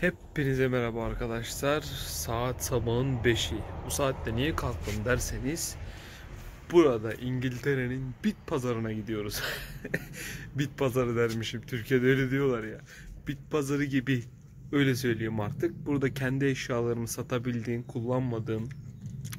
Hepinize merhaba arkadaşlar. Saat sabahın 5'i. Bu saatte niye kalktım derseniz, burada İngiltere'nin bit pazarına gidiyoruz. Bit pazarı dermişim. Türkiye'de öyle diyorlar ya. Bit pazarı gibi, öyle söyleyeyim artık. Burada kendi eşyalarını satabildiğin, kullanmadığın,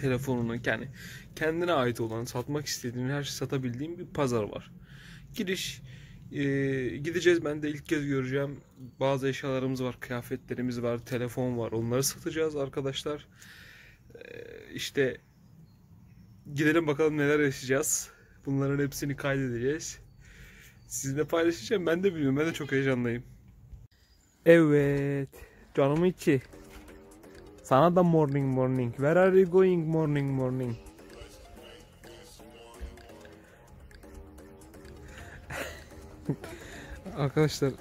telefonunu, yani kendine ait olan, satmak istediğin her şeyi satabildiğin bir pazar var. Gideceğiz. Ben de ilk kez göreceğim. Bazı eşyalarımız var, kıyafetlerimiz var, telefon var. Onları satacağız arkadaşlar. İşte gidelim bakalım neler yaşayacağız. Bunların hepsini kaydedeceğiz. Sizinle paylaşacağım. Ben de bilmiyorum. Ben de çok heyecanlıyım. Evet. Canım içi. Sana da morning morning. Where are you going morning morning? Arkadaşlar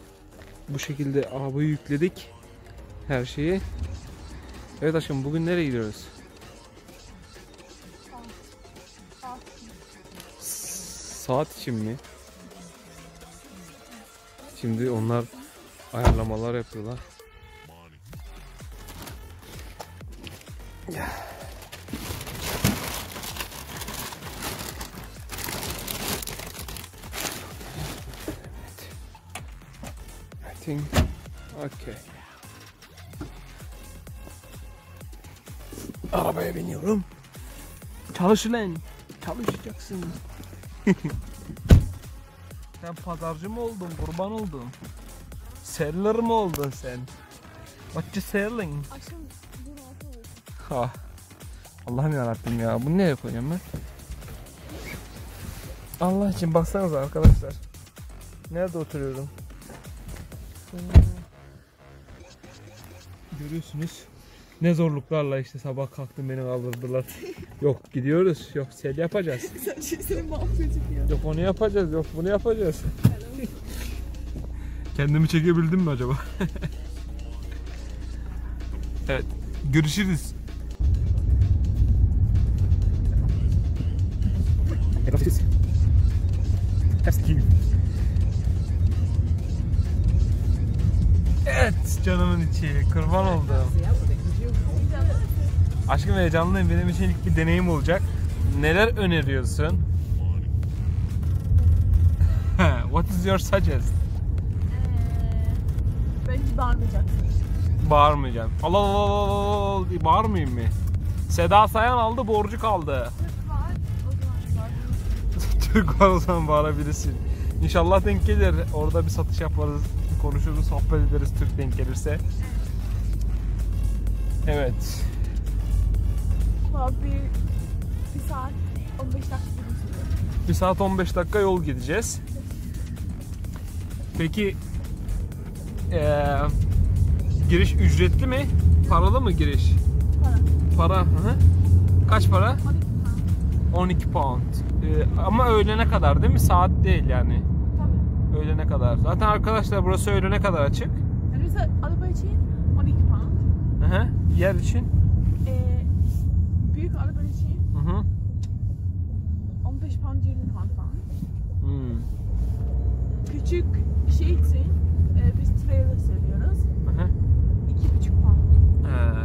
bu şekilde arabayı yükledik, her şeyi. Evet aşkım, bugün nereye gidiyoruz? Saat için mi? Şimdi onlar ayarlamalar yapıyorlar. Okay. Arabaya biniyorum. Çalış lan. Çalışacaksın. Sen pazarcı mı oldun? Kurban oldun. Seller mi oldun sen? What you selling? Ha. Allah'ım yarabbim ya. Bunu nereye koyacağım ben? Allah için baksanıza arkadaşlar. Nerede oturuyorum? Görüyorsunuz ne zorluklarla işte sabah kalktım, beni kaldırdılar. Yok gidiyoruz, yok sel yapacağız. Sen şey, seni mahvedecek ya. Yok onu yapacağız, yok bunu yapacağız. Kendimi çekebildim mi acaba? Evet, görüşürüz. Evet canımın içi, kurban oldum. Aşkım heyecanlıyım, benim için ilk bir deneyim olacak. Neler öneriyorsun? What is your suggest? Bence bağırmayacaksın. Bağırmayacağım. Allah Allah diye bağırmayayım mı? Seda Sayan aldı, borcu kaldı. Türk var o zaman bağırabilirsin. İnşallah denk gelir, orada bir satış yaparız. Konuşuruz, sohbet ederiz, Türk denk gelirse. Evet. Bir saat 15 dakika gideceğiz. Bir saat 15 dakika yol gideceğiz. Peki giriş ücretli mi? Paralı mı giriş? Para. Para. Hı. Kaç para? 12 pound. Ama öğlene kadar değil mi? Saat değil yani. Öğlene kadar. Zaten arkadaşlar burası öğlene kadar açık. Yani mesela araba için 12 pound. Hı. Yer için? Büyük araba için. Hı. 15 pound, 20 pound falan. Hmm. Küçük şey için biz trailer seviyoruz. Hı. 2,5 pound. He.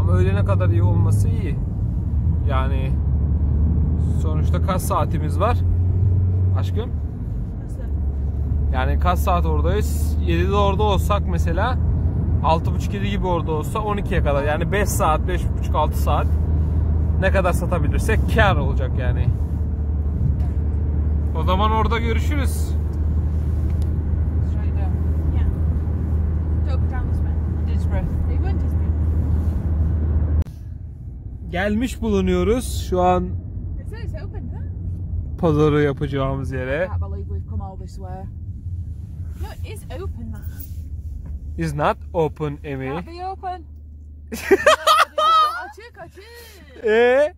Ama öğlene kadar iyi olması iyi. Yani sonuçta kaç saatimiz var? Aşkım? Yani kaç saat oradayız? 7'de orada olsak mesela, 6.30-7 gibi orada olsa 12'ye kadar, yani 5 saat, 5.5-6 saat ne kadar satabilirsek kar olacak yani. O zaman orada görüşürüz. Gelmiş bulunuyoruz şu an pazarı yapacağımız yere. No, it is open now. It's not open, Emine. Can't be open. Açık, açık.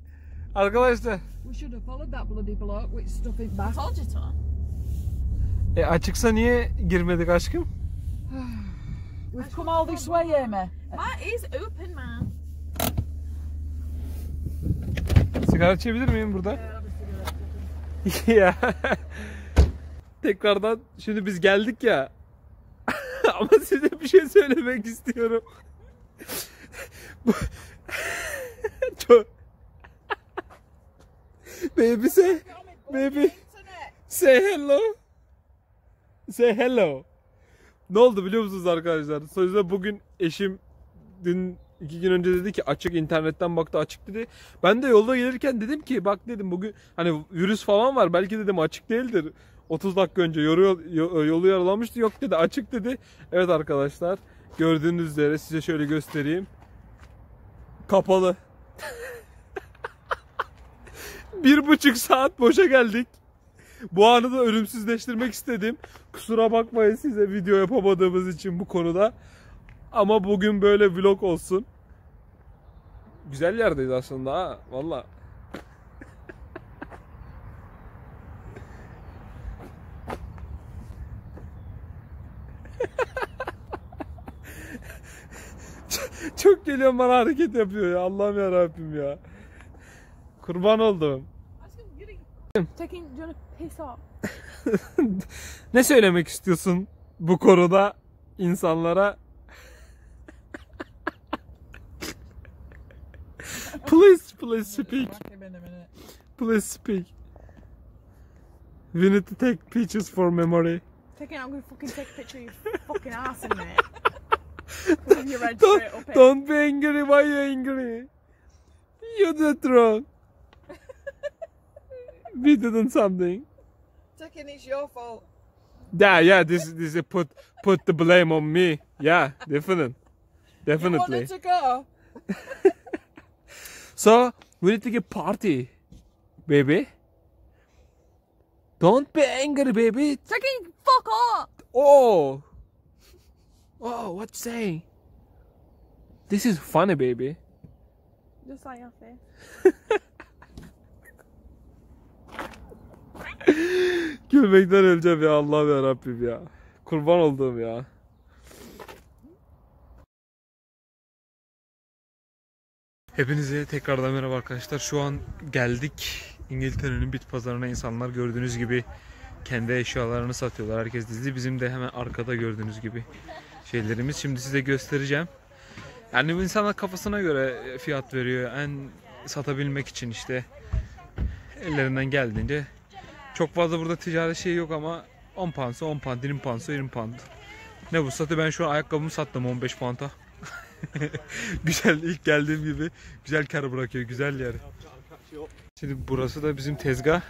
Arkadaşlar. We should have followed that bloody bloke with stuff in back. Told you to. Açıksa niye girmedik aşkım? We've come all this way, Emine. That is open, man. Sigara içebilir miyim burada? Ya. Tekrardan şimdi biz geldik ya Ama size bir şey söylemek istiyorum. Çok... Baby say, baby say hello. Say hello. Ne oldu biliyor musunuz arkadaşlar? Sonuçta bugün eşim dün 2 gün önce dedi ki açık, internetten baktı açık dedi. Ben de yolda gelirken dedim ki bak dedim bugün hani virüs falan var belki dedim açık değildir. 30 dakika önce yolu yaralamıştı, yok dedi açık dedi. Evet arkadaşlar gördüğünüz üzere size şöyle göstereyim. Kapalı. 1,5 saat boşa geldik. Bu anı da ölümsüzleştirmek istedim. Kusura bakmayın size video yapamadığımız için bu konuda. Ama bugün böyle vlog olsun. Güzel yerdeyiz aslında ha. Valla. Çok geliyor bana hareket yapıyor ya. Allah'ım yarabbim ya. Kurban oldum. Aşkım yürü git. Taking your piss off. Ne söylemek istiyorsun bu konuda insanlara? Please speak. Please speak. We need to take pictures for memory. I'm gonna fucking take a picture of your fucking ass in there. Don't be angry. Why are you angry? You did wrong. We didn't something. Taking is your fault. Yeah. This put the blame on me. Yeah, definitely. You wanted to go. So we need to get party, baby. Don't be angry, baby. Taking fuck off. Oh, what you saying? This is funny, baby. Just like your face. Gülmekten öleceğim ya Allah'ım ya Rabbim ya. Kurban olduğum ya. Hepinize tekrardan merhaba arkadaşlar. Şu an geldik İngiltere'nin bit pazarına. İnsanlar gördüğünüz gibi kendi eşyalarını satıyorlar. Herkes dizili. Bizim de hemen arkada gördüğünüz gibi şeylerimiz. Şimdi size göstereceğim. Yani insanlar kafasına göre fiyat veriyor. En satabilmek için işte ellerinden geldiğince. Çok fazla burada ticari şey yok ama 10 pound'sa 10 pound, 20 pound'sa 20 pound. Ne bu satı? Ben şu an ayakkabımı sattım 15 pound'a. Güzel, ilk geldiğim gibi güzel kar bırakıyor, güzel yer. Şimdi burası da bizim tezgah.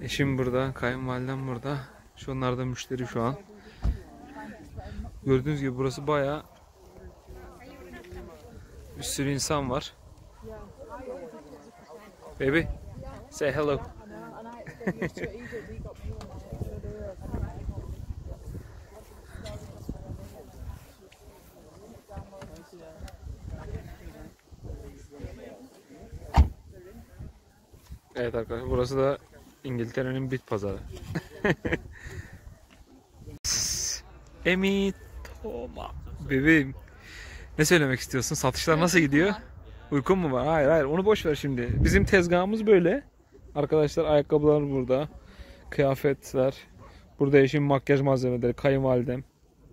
Eşim burada, kayınvalidem burada. Şu onlar da müşteri şu an. Gördüğünüz gibi burası bayağı bir sürü insan var. Baby, say hello. Evet arkadaşlar burası da İngiltere'nin bit pazarı. Emi Toma bebeğim. Ne söylemek istiyorsun? Satışlar nasıl gidiyor? Uykun mu var? Hayır onu boş ver şimdi. Bizim tezgahımız böyle. Arkadaşlar ayakkabılar burada. Kıyafetler. Burada eşim makyaj malzemeleri. Kayınvalidem.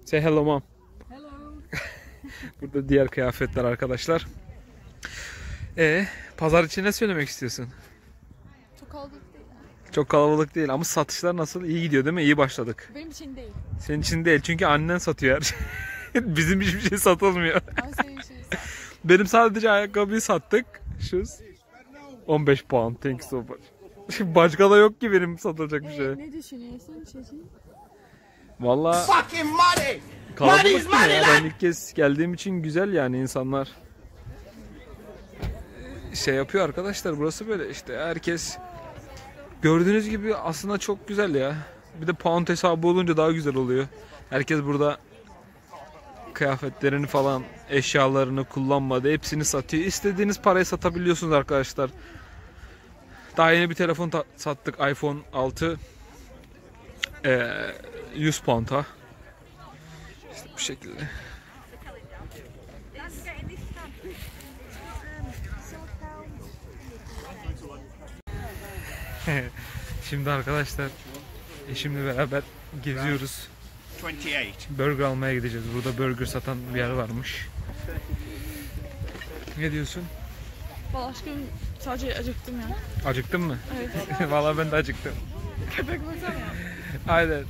Say hello mom. Hello. Burada diğer kıyafetler arkadaşlar. Pazar için ne söylemek istiyorsun? Çok kalabalık değil ama satışlar nasıl? İyi gidiyor değil mi? İyi başladık. Benim için değil. Senin için değil çünkü annen satıyor her şey. Bizim hiçbir şey satılmıyor. Benim sadece ayakkabıyı sattık. Şu 15 pound. Thank you so much. Başka da yok ki benim satılacak bir şey. Ne düşünüyorsun çocuğum? Valla kalabalık ya. Ben ilk kez geldiğim için güzel yani insanlar. Şey yapıyor arkadaşlar burası böyle işte herkes. Gördüğünüz gibi aslında çok güzel ya. Bir de pound hesabı olunca daha güzel oluyor. Herkes burada kıyafetlerini falan, eşyalarını kullanmadı. Hepsini satıyor. İstediğiniz parayı satabiliyorsunuz arkadaşlar. Daha yeni bir telefon sattık. iPhone 6. 100 pound'a. İşte bu şekilde. Şimdi arkadaşlar eşimle beraber geziyoruz. Burger almaya gideceğiz. Burada burger satan bir yer varmış. Ne diyorsun? Vallahi aşkım sadece acıktım ya. Acıktın mı? Evet. Vallahi ben de acıktım. Köpek baksana. Aynen.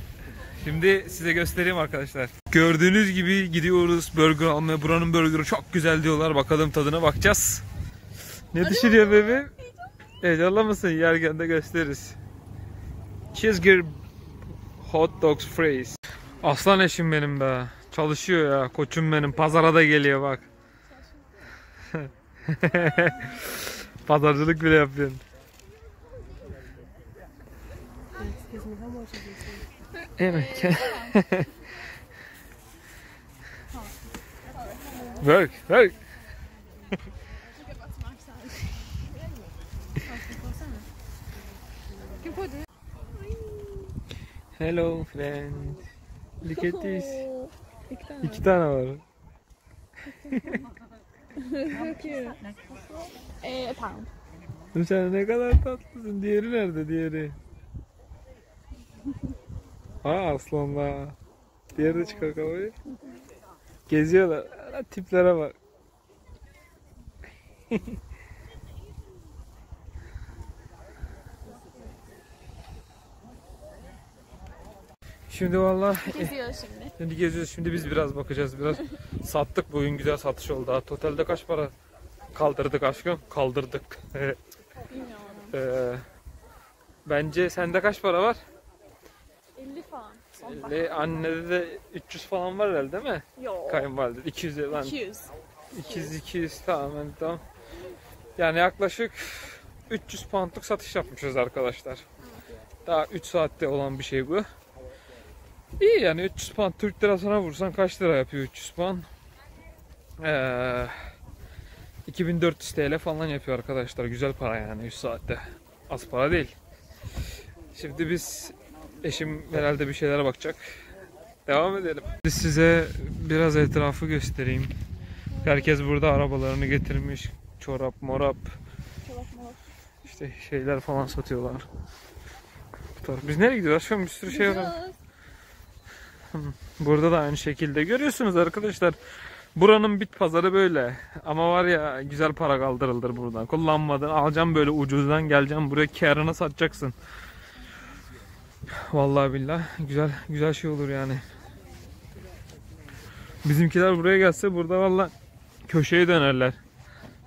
Şimdi size göstereyim arkadaşlar. Gördüğünüz gibi gidiyoruz burger almaya. Buranın burgeri çok güzel diyorlar. Bakalım tadına bakacağız. Ne düşürüyor bebeğim? Heyecanlı mısın? Yerken de gösteririz. Cheeseburger hot dogs fries. Aslan eşim benim be. Çalışıyor ya. Koçum benim. Pazara da geliyor bak. Pazarcılık bile yapıyorsun. Evet. Work, work. Hello friend. Look at this. İki tane var. Tamam. Sen ne kadar tatlısın. Diğeri nerede? Diğeri. Aa aslanlar. Diğeri de çıkar kafayı. Geziyorlar. Tiplere bak. Şimdi vallahi geziyoruz şimdi. Şimdi geziyoruz. Şimdi biz biraz bakacağız. Biraz sattık bugün, güzel satış oldu. Ha, totalde kaç para kaldırdık aşkım? Kaldırdık. Bence sende kaç para var? 50 falan. 50, annede de 300 falan var herhalde değil mi? Yok. Kayınvalide 200 lan. 200 tamam. Yani yaklaşık 300 poundluk satış yapmışız arkadaşlar. Daha 3 saatte olan bir şey bu. İyi yani 300 pound Türk lirasına vursan kaç lira yapıyor 300 pound? 2400 TL falan yapıyor arkadaşlar. Güzel para yani 3 saatte. Az para değil. Şimdi biz, eşim herhalde bir şeylere bakacak. Devam edelim. Size biraz etrafı göstereyim. Herkes burada arabalarını getirmiş. Çorap, morap. İşte şeyler falan satıyorlar. Biz nereye gidiyoruz? Şu an bir sürü şey var. Burada da aynı şekilde görüyorsunuz arkadaşlar. Buranın bit pazarı böyle. Ama var ya, güzel para kaldırılır buradan. Kullanmadan alacağım böyle ucuzdan, geleceğim buraya kârına satacaksın. Vallahi billah güzel güzel şey olur yani. Bizimkiler buraya gelse burada vallahi köşeye dönerler.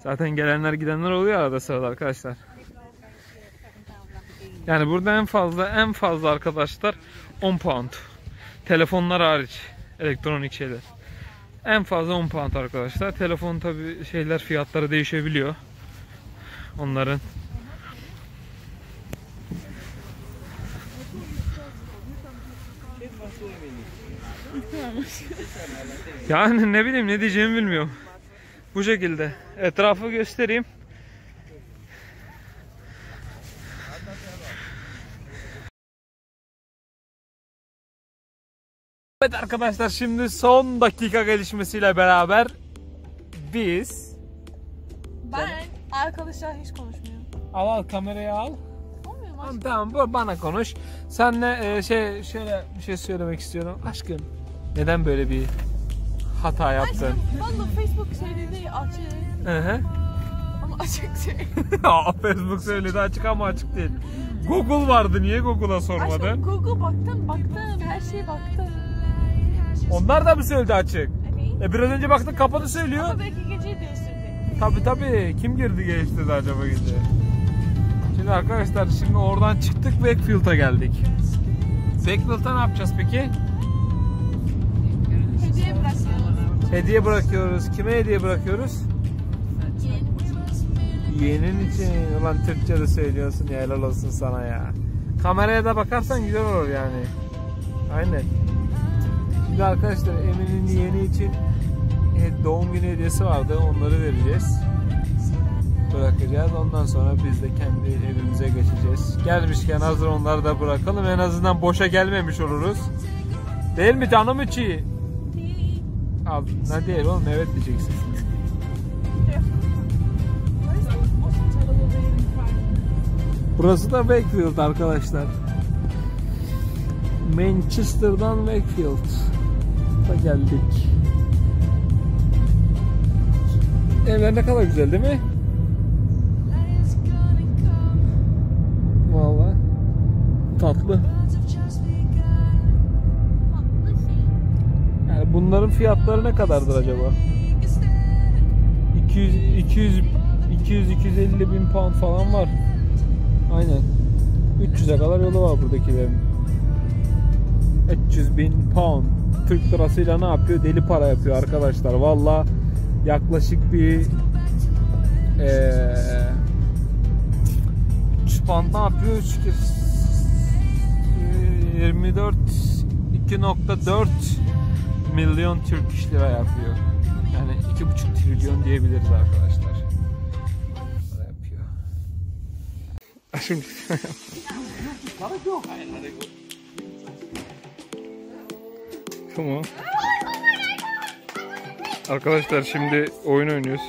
Zaten gelenler gidenler oluyor arada sırada arkadaşlar. Yani burada en fazla arkadaşlar 10 pound. Telefonlar hariç, elektronik şeyler. En fazla 10 pound arkadaşlar. Telefon tabi şeyler, fiyatları değişebiliyor onların. Yani ne bileyim, ne diyeceğimi bilmiyorum. Bu şekilde etrafı göstereyim. Evet arkadaşlar, şimdi son dakika gelişmesiyle beraber biz... Ben arkadaşlar hiç konuşmuyorum. Al kamerayı al. Olmuyor mu aşkım? Tamam bana konuş. Senle şöyle bir şey söylemek istiyorum. Aşkım neden böyle bir hata yaptın? Aşkım valla Facebook söyledi açık. Ama açık değil. Facebook söyledi açık ama açık değil. Google vardı, niye Google'a sormadın? Aşkım Google baktım her şeye baktım. Onlar da mı söyledi açık? Evet. Biraz önce baktın kapalı söylüyor. Ama belki geceyi değiştirdi. Tabii. Kim girdi geliştirdi acaba gece? Şimdi arkadaşlar, şimdi oradan çıktık, Wakefield'a geldik. Wakefield'a ne yapacağız peki? Hediye bırakıyoruz. Hediye bırakıyoruz. Kime hediye bırakıyoruz? Yeğenin için. Ulan Türkçe de söylüyorsun ya, helal olsun sana ya. Kameraya da bakarsan güzel olur yani. Aynen. Arkadaşlar, Emine'nin yeğeni için doğum günü hediyesi vardı, onları vereceğiz, bırakacağız. Ondan sonra biz de kendi evimize geçeceğiz. Gelmişken hazır onları da bırakalım, en azından boşa gelmemiş oluruz, değil mi canım içi? Al, ne değil oğlum, evet diyeceksin. Burası da Backfield arkadaşlar. Manchester'dan Wakefield'a geldik. Evler ne kadar güzel değil mi? Vallahi tatlı. Yani bunların fiyatları ne kadardır acaba? 200-250 bin pound falan var. Aynen. 300'e kadar yolu var buradakilerin. 300 bin pound. Türk lirasıyla ne yapıyor? Deli para yapıyor arkadaşlar. Valla yaklaşık bir 300 pound ne yapıyor? 2.4 milyon Türk lira yapıyor. Yani 2,5 trilyon diyebiliriz arkadaşlar. Yapıyor. Şimdi tamam. Arkadaşlar şimdi oyun oynuyoruz.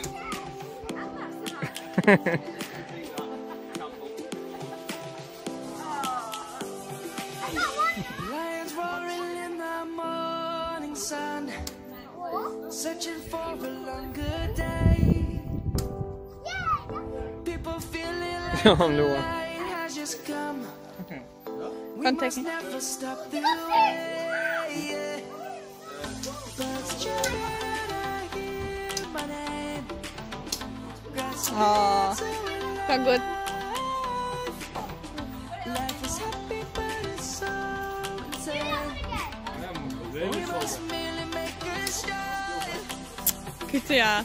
Searching for a longer day. People feeling like the night has just come. Okay. We must never stop the way. Birds chirping, I hear my name. Oh, that's good. Life is happy, but it's so insane. We must merely make a start. Kötü ya.